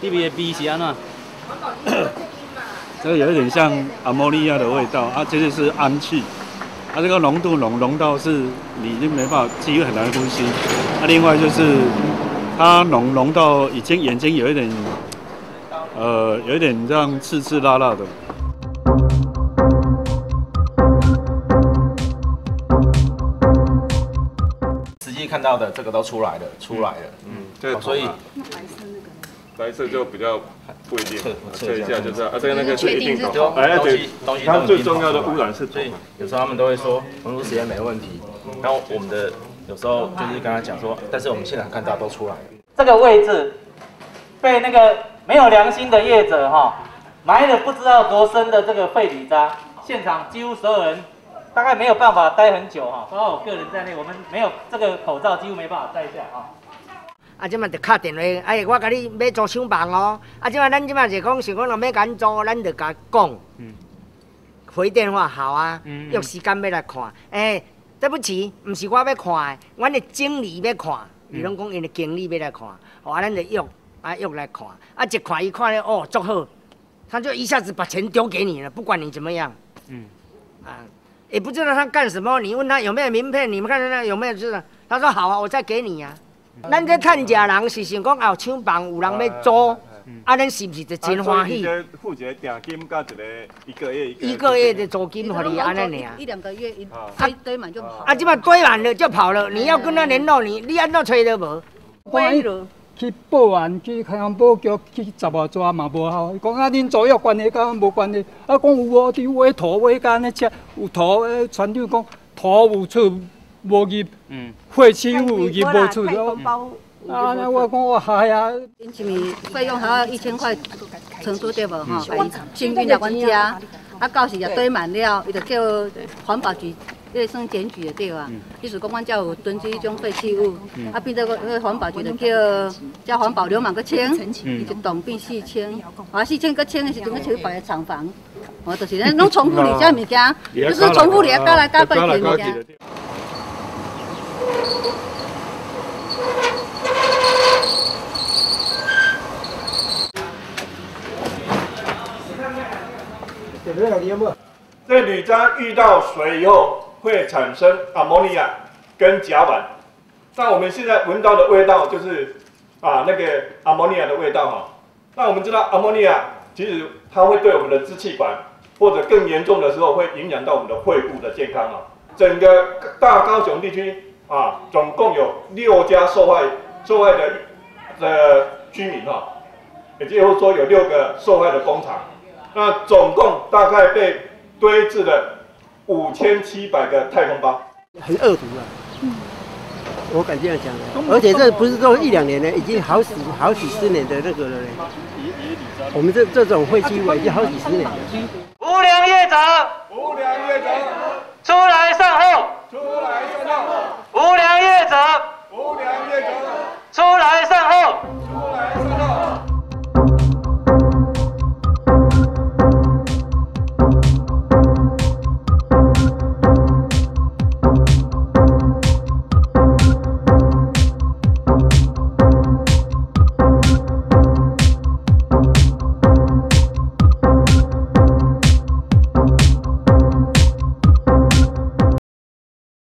呢邊嘅 B 是安怎？这个有一点像阿摩利亚的味道啊，这就是氨气，它、这个浓度浓到是你已经没办法，几乎很难呼吸。另外就是它浓到已经眼睛有一点，有一点这样刺刺辣辣的。 看到的这个都出来了，嗯，对，所以白色就比较不一定，测一下就知道。啊，这个那个是一定懂，哎，对，它最重要的污染是懂。所以有时候他们都会说浓度实验没问题，然后我们的有时候就是跟他讲说，但是我们现场看到都出来了。这个位置被那个没有良心的业者埋了不知道多深的这个废铝渣，现场几乎所有人。 大概没有办法待很久包括我个人在内，我们没有这个口罩，几乎没办法戴下啊，即嘛就敲电话，哎，我甲你买租厂房哦。啊，即嘛咱即嘛是讲想讲，若要甲咱租，咱就甲讲。嗯。回电话好啊，约时间要来看。哎，对不起，唔是我要看的，阮的经理要看。你拢讲因的经理要来看，啊，咱就约来看。啊，一看一看咧，哦，足好，他就一下子把钱丢给你了，不管你怎么样。嗯。啊。 也不知道他干什么，你问他有没有名片，你们看他有没有知道？他说好啊，我再给你啊。咱这趁食人是想讲有厂房有人要租，啊，咱是不是就真欢喜？付一个定金加一个月的租金给你，安尼尔。一两个月，堆满就跑。啊，这么堆满了就跑了，你要跟他联络，你安怎找都无。我去报案，去康保局去十外抓嘛无效。伊讲啊，恁左右关系甲无关系。啊，讲有哦，有迄土尾间咧吃，有土船长讲土有出无入，废弃物有入无出。啊，那我讲我害啊。恁是咪费用还要1000块承租对无哈？清运了阮家，啊到时也堆满了，伊就叫环保局。 卫生检举的对啊，意思讲阮才有囤积迄种废弃物，啊变做个环保局就叫环保流氓个清，伊就动变四清，啊四清个清的时阵，个就摆个厂房，哦就是咱拢重复你遮物件，就是重复你啊加来加去的物件。这铝渣遇到水以后。 会产生阿摩尼亚跟甲烷，那我们现在闻到的味道就是那个阿摩尼亚的味道哈。那我们知道阿摩尼亚其实它会对我们的支气管，或者更严重的时候会影响到我们的肺部的健康啊。整个大高雄地区总共有6家受害的居民哈，也就是说有6个受害的工厂，那总共大概被堆置的。 5700个太空包，很恶毒啊！我敢这样讲的，而且这不是说1、2年了，已经好几十年的那个了嘞。我们这种废弃物已经好几十年了。无良业者，无良业者。